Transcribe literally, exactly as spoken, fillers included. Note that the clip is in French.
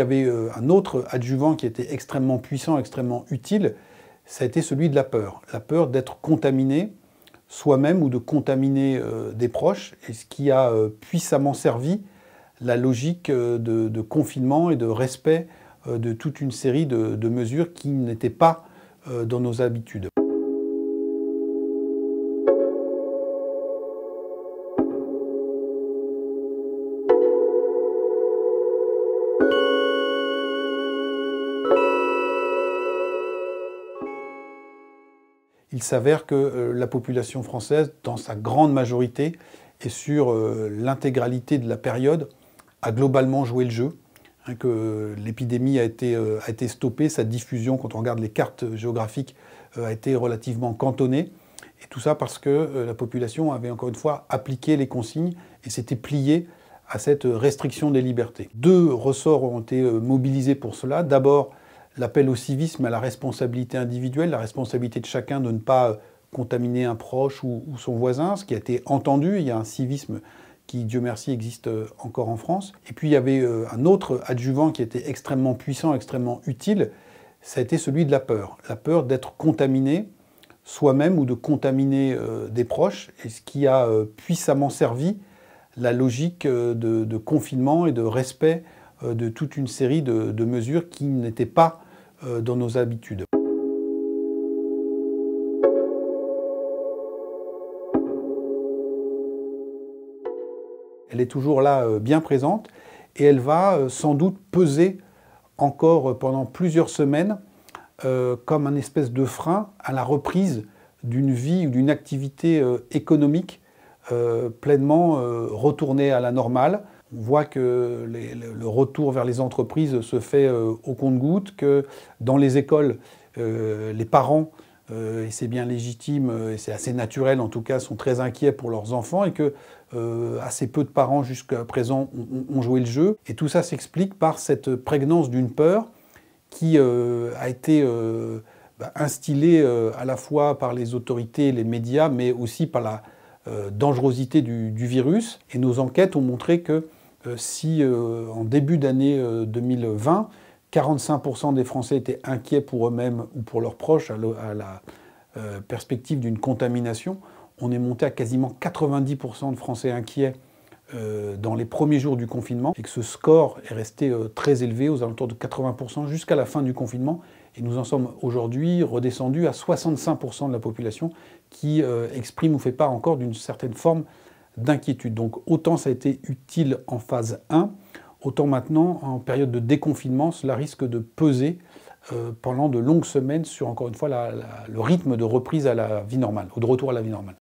y avait euh, un autre adjuvant qui était extrêmement puissant, extrêmement utile, ça a été celui de la peur. La peur d'être contaminé soi-même ou de contaminer euh, des proches, et ce qui a euh, puissamment servi la logique euh, de, de confinement et de respect euh, de toute une série de, de mesures qui n'étaient pas euh, dans nos habitudes. Il s'avère que la population française, dans sa grande majorité et sur l'intégralité de la période, a globalement joué le jeu, hein, que l'épidémie a été, a été stoppée, sa diffusion, quand on regarde les cartes géographiques, a été relativement cantonnée. Et tout ça parce que la population avait encore une fois appliqué les consignes et s'était pliée à cette restriction des libertés. Deux ressorts ont été mobilisés pour cela. D'abord, l'appel au civisme, à la responsabilité individuelle, la responsabilité de chacun de ne pas contaminer un proche ou, ou son voisin, ce qui a été entendu. Il y a un civisme qui, Dieu merci, existe encore en France. Et puis il y avait euh, un autre adjuvant qui était extrêmement puissant, extrêmement utile, ça a été celui de la peur. La peur d'être contaminé soi-même ou de contaminer euh, des proches, et ce qui a euh, puissamment servi la logique euh, de, de confinement et de respect euh, de toute une série de, de mesures qui n'étaient pas dans nos habitudes. Elle est toujours là, bien présente, et elle va sans doute peser encore pendant plusieurs semaines euh, comme un espèce de frein à la reprise d'une vie ou d'une activité euh, économique euh, pleinement euh, retournée à la normale. On voit que les, le retour vers les entreprises se fait euh, au compte-gouttes, que dans les écoles, euh, les parents, euh, et c'est bien légitime, et c'est assez naturel en tout cas, sont très inquiets pour leurs enfants, et que euh, assez peu de parents jusqu'à présent ont, ont joué le jeu. Et tout ça s'explique par cette prégnance d'une peur qui euh, a été euh, bah, instillée euh, à la fois par les autorités et les médias, mais aussi par la euh, dangerosité du, du virus. Et nos enquêtes ont montré que Euh, si euh, en début d'année euh, deux mille vingt, quarante-cinq pour cent des Français étaient inquiets pour eux-mêmes ou pour leurs proches à, le, à la euh, perspective d'une contamination, on est monté à quasiment quatre-vingt-dix pour cent de Français inquiets euh, dans les premiers jours du confinement, et que ce score est resté euh, très élevé, aux alentours de quatre-vingts pour cent jusqu'à la fin du confinement, et nous en sommes aujourd'hui redescendus à soixante-cinq pour cent de la population qui euh, exprime ou fait part encore d'une certaine forme d'inquiétude. Donc autant ça a été utile en phase un, autant maintenant, en période de déconfinement, cela risque de peser euh, pendant de longues semaines sur, encore une fois, la, la, le rythme de reprise à la vie normale, ou de retour à la vie normale.